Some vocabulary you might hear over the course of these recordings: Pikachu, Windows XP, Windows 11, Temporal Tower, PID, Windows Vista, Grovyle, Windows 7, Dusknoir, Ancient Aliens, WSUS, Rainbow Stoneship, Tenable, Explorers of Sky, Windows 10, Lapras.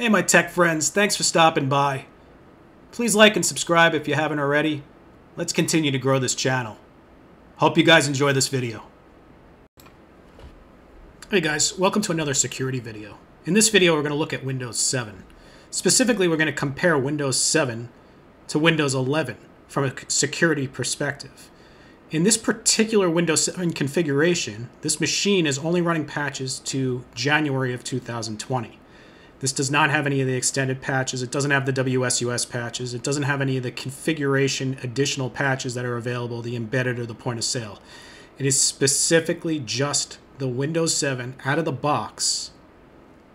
Hey my tech friends, thanks for stopping by. Please like and subscribe if you haven't already. Let's continue to grow this channel. Hope you guys enjoy this video. Hey guys, welcome to another security video. In this video we're going to look at Windows 7. Specifically we're going to compare Windows 7 to Windows 11 from a security perspective. In this particular Windows 7 configuration, this machine is only running patches to January of 2020. This does not have any of the extended patches. It doesn't have the WSUS patches. It doesn't have any of the configuration additional patches that are available, the embedded or the point of sale. It is specifically just the Windows 7 out of the box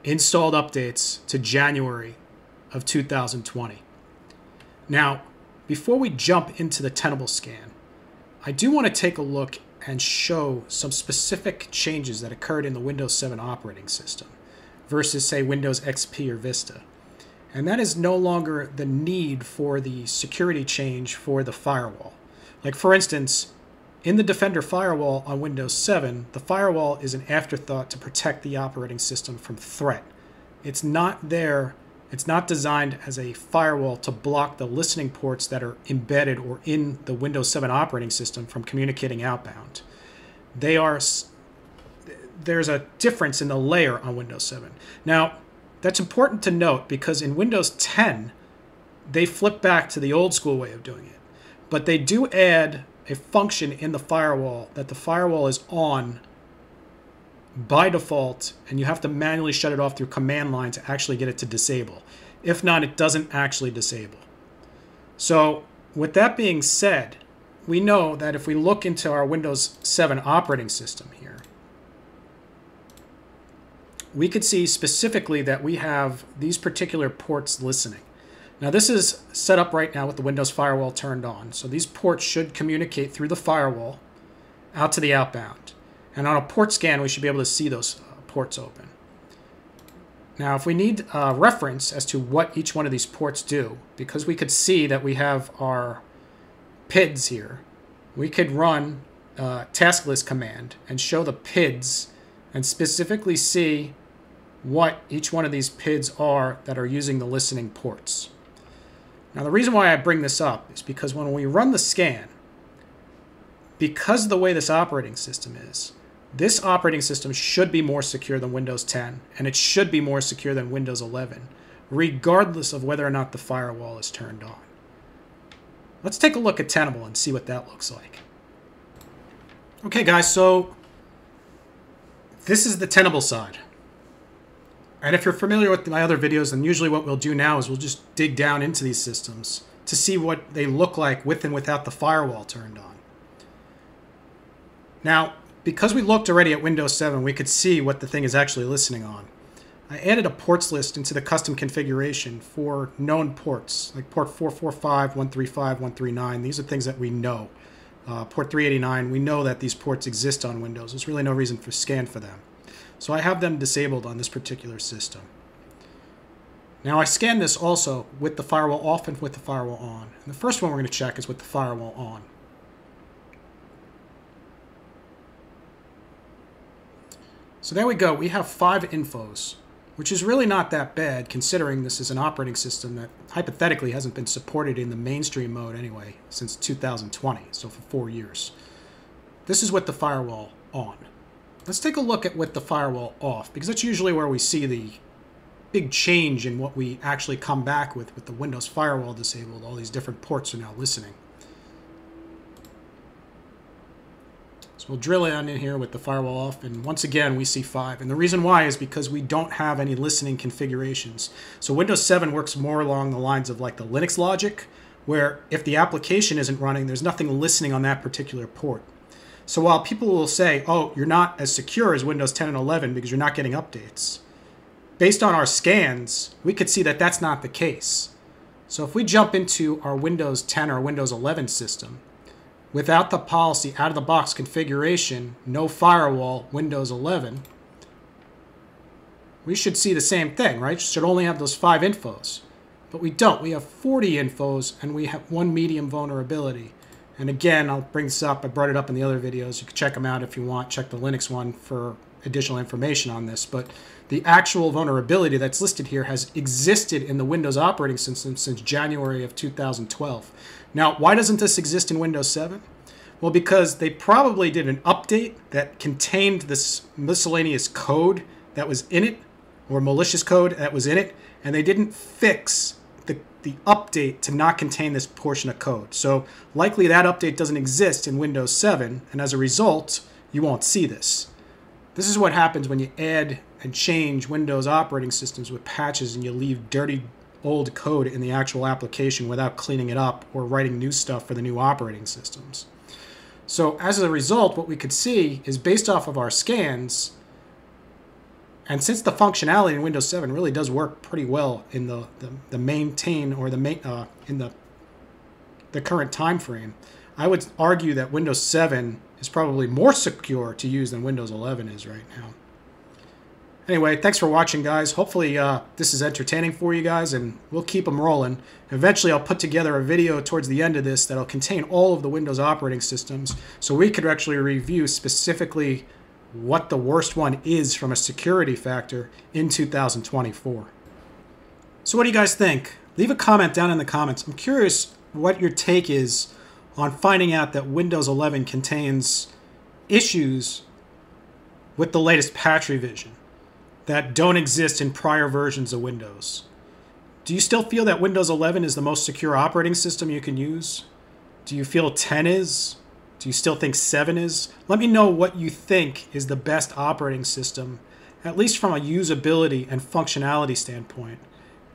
installed updates to January of 2020. Now, before we jump into the Tenable scan, I do want to take a look and show some specific changes that occurred in the Windows 7 operating system versus, say, Windows XP or Vista. And that is no longer the need for the security change for the firewall. Like, for instance, in the Defender firewall on Windows 7, the firewall is an afterthought to protect the operating system from threat. It's not there. It's not designed as a firewall to block the listening ports that are embedded or in the Windows 7 operating system from communicating outbound. There's a difference in the layer on Windows 7. Now, that's important to note because in Windows 10, they flip back to the old school way of doing it. But they do add a function in the firewall that the firewall is on by default, and you have to manually shut it off through command line to actually get it to disable. If not, it doesn't actually disable. So with that being said, we know that if we look into our Windows 7 operating system here, we could see specifically that we have these particular ports listening. Now this is set up right now with the Windows firewall turned on. So these ports should communicate through the firewall out to the outbound. And on a port scan, we should be able to see those ports open. Now, if we need a reference as to what each one of these ports do, because we could see that we have our PIDs here, we could run a task list command and show the PIDs and specifically see what each one of these PIDs are that are using the listening ports. Now, the reason why I bring this up is because when we run the scan, because of the way this operating system is, this operating system should be more secure than Windows 10, and it should be more secure than Windows 11, regardless of whether or not the firewall is turned on. Let's take a look at Tenable and see what that looks like. Okay, guys, so this is the Tenable side. And if you're familiar with my other videos, then usually what we'll do now is we'll just dig down into these systems to see what they look like with and without the firewall turned on. Now, because we looked already at Windows 7, we could see what the thing is actually listening on. I added a ports list into the custom configuration for known ports, like port 445, 135, 139. These are things that we know. Port 389, we know that these ports exist on Windows. There's really no reason for scan for them. So I have them disabled on this particular system. Now I scan this also with the firewall off and with the firewall on. And the first one we're going to check is with the firewall on. So there we go. We have 5 infos, which is really not that bad considering this is an operating system that hypothetically hasn't been supported in the mainstream mode anyway since 2020, so for 4 years. This is with the firewall on. Let's take a look at with the firewall off, because that's usually where we see the big change in what we actually come back with the Windows firewall disabled. All these different ports are now listening. So we'll drill down in here with the firewall off, and once again we see 5. And the reason why is because we don't have any listening configurations. So Windows 7 works more along the lines of like the Linux logic, where if the application isn't running, there's nothing listening on that particular port. So while people will say, oh, you're not as secure as Windows 10 and 11 because you're not getting updates, based on our scans, we could see that that's not the case. So if we jump into our Windows 10 or Windows 11 system, without the policy, out-of-the-box configuration, no firewall, Windows 11, we should see the same thing, right? Should only have those 5 infos. But we don't. We have 40 infos, and we have 1 medium vulnerability. And again, I'll bring this up. I brought it up in the other videos. You can check them out if you want. Check the Linux one for additional information on this, but the actual vulnerability that's listed here has existed in the Windows operating system since January of 2012. Now, why doesn't this exist in Windows 7? Well, because they probably did an update that contained this miscellaneous code that was in it, or malicious code that was in it, and they didn't fix the update to not contain this portion of code. So likely that update doesn't exist in Windows 7, and as a result, you won't see this. This is what happens when you add and change Windows operating systems with patches and you leave dirty old code in the actual application without cleaning it up or writing new stuff for the new operating systems. So as a result, what we could see is, based off of our scans, and since the functionality in Windows 7 really does work pretty well in the maintain, or in the current time frame, I would argue that Windows 7 is probably more secure to use than Windows 11 is right now. Anyway, thanks for watching, guys. Hopefully this is entertaining for you guys, and we'll keep them rolling. Eventually, I'll put together a video towards the end of this that'll contain all of the Windows operating systems, so we could actually review specifically what the worst one is from a security factor in 2024. So what do you guys think? Leave a comment down in the comments. I'm curious what your take is on finding out that Windows 11 contains issues with the latest patch revision that don't exist in prior versions of Windows. Do you still feel that Windows 11 is the most secure operating system you can use? Do you feel 10 is? Do you still think 7 is? Let me know what you think is the best operating system, at least from a usability and functionality standpoint,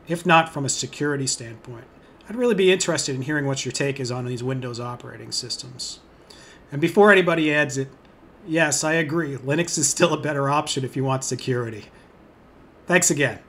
if not from a security standpoint. I'd really be interested in hearing what your take is on these Windows operating systems. And before anybody adds it, yes, I agree, Linux is still a better option if you want security. Thanks again.